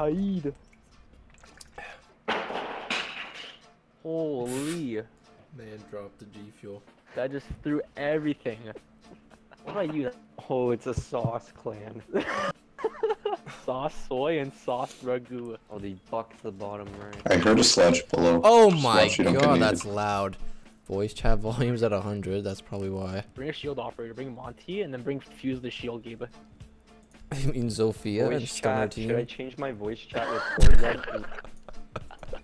Kaid. Holy. Man dropped the G Fuel. I just threw everything. What about you? Oh, it's a sauce clan. Sauce soy and sauce ragu. Oh, they bucked the bottom right. I heard a sledge below. Oh my god, that's loud. Voice chat volume's at 100, that's probably why. Bring a shield operator, bring Monty, and then bring Fuse the shield gabe. I mean Zofia voice and Stunner team. Should I change my voice chat record level?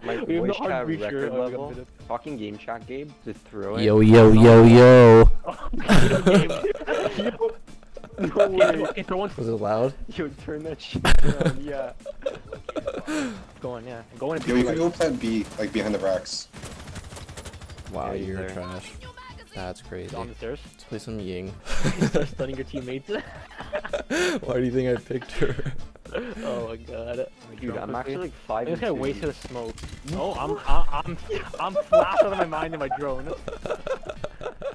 My voice chat record level? Fucking game chat gabe to throw it. Yo yo yo yo. No way. Okay, throw one. Was it loud? Yo, turn that shit down, yeah. Go on, yeah. Go on. Yo, you can go plant B, like behind the racks. Wow, yeah, you're trash. That's crazy. On the stairs. Let's play some Ying. Start stunning your teammates. Why do you think I picked her? Oh my god. Dude, I'm actually like 5 and 2. I think I wasted a smoke. No, I'm flashed out of my mind in my drone. Dude,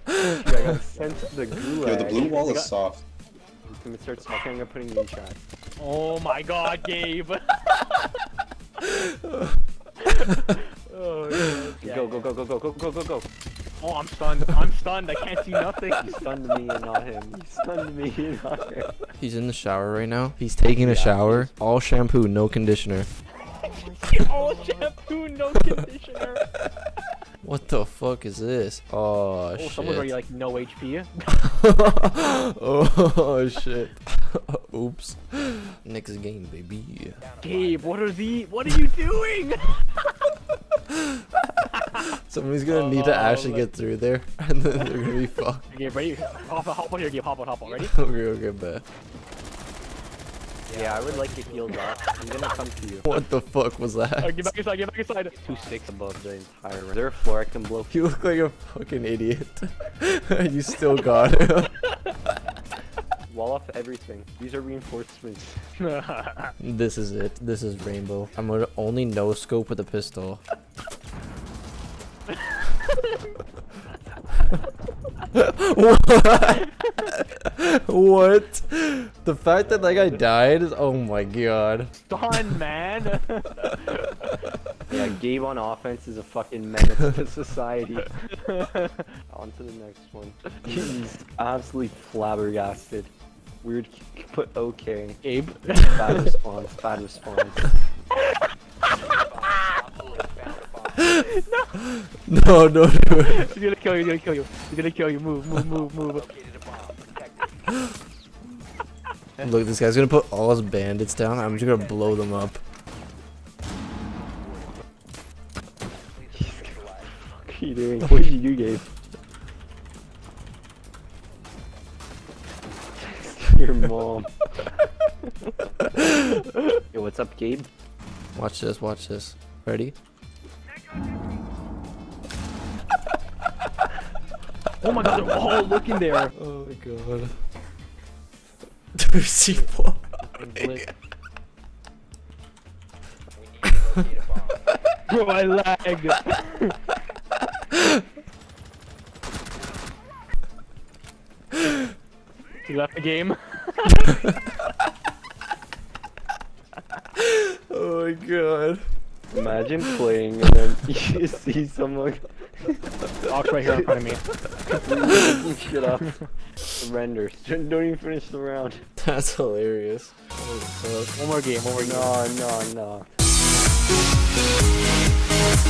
I got sent to the gulag. Yo, the blue wall is soft. I'm gonna start smoking, I'm gonna put in the chat. Oh my god, Gabe! Oh, yeah. Go, go, go, go, go, go, go, go, go! Oh, I'm stunned, I'm stunned, I can't see nothing! You stunned me and not him. You stunned me and not him. He's in the shower right now. He's taking a shower. All shampoo, no conditioner. All shampoo, no conditioner! What the fuck is this? Oh shit. Someone's already like no HP. Oh shit. Oops. Next game, baby. Gabe, what are you doing? Somebody's gonna need to actually get through there, and then they're gonna be fucked. Okay, ready? Hop on here, Gabe. Hop on, ready? Okay, bet. Yeah, I would like your heals off. I'm gonna come to you. What the fuck was that? Alright, get back inside, get back inside. 2-6 above the entire room. Is there a floor I can blow? You look like a fucking idiot. You still got him. Wall off everything. These are reinforcements. This is it. This is Rainbow. I'm gonna only no-scope with a pistol. What? What? The fact that that guy died is, oh my god. Stun, man. Yeah, Gabe on offense is a fucking menace to society. On to the next one. He's absolutely flabbergasted. Weird, but okay. Gabe. Bad response. Bad response. No. No, no, no. He's gonna kill you. He's gonna kill you. He's gonna kill you. Move, move, move, move. Look, this guy's gonna put all his bandits down. I'm just gonna blow them up. What are you doing? What did you do, Gabe? Your mom. Yo, what's up, Gabe? Watch this. Watch this. Ready? Oh my god, they're all looking there. Oh my god. C4. Bro, I lagged. He left the game. Oh my god. Imagine playing and then you see someone. Ox right here in front of me. Shut up. Surrender. Don't even finish the round. That's hilarious. One more game. No, no, no.